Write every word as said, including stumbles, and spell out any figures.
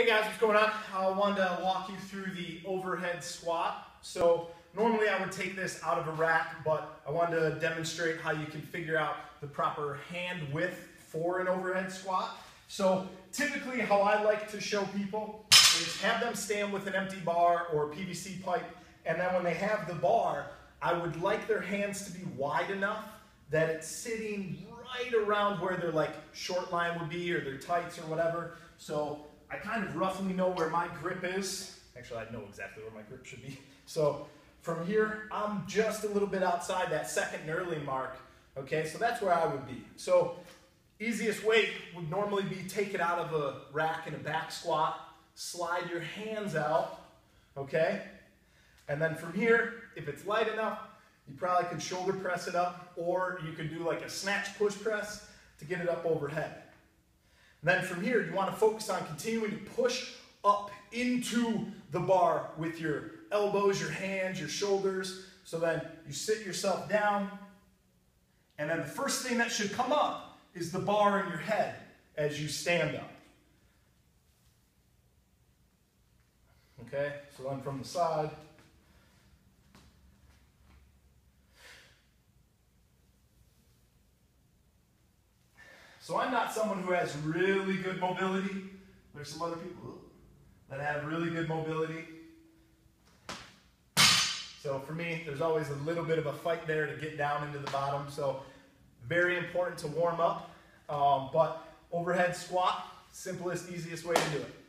Hey guys, what's going on? I wanted to walk you through the overhead squat. So normally I would take this out of a rack, but I wanted to demonstrate how you can figure out the proper hand width for an overhead squat. So typically how I like to show people is have them stand with an empty bar or P V C pipe, and then when they have the bar, I would like their hands to be wide enough that it's sitting right around where their like short line would be or their tights or whatever. So I kind of roughly know where my grip is. Actually, I know exactly where my grip should be. So from here, I'm just a little bit outside that second and early mark. Okay, so that's where I would be. So easiest way would normally be take it out of a rack in a back squat, slide your hands out, okay? And then from here, if it's light enough, you probably could shoulder press it up, or you could do like a snatch push press to get it up overhead. And then from here, you want to focus on continuing to push up into the bar with your elbows, your hands, your shoulders. So then you sit yourself down. And then the first thing that should come up is the bar in your head as you stand up. Okay, so then from the side. So I'm not someone who has really good mobility. There's some other people that have really good mobility. So for me, there's always a little bit of a fight there to get down into the bottom. So very important to warm up. Um, but overhead squat, simplest, easiest way to do it.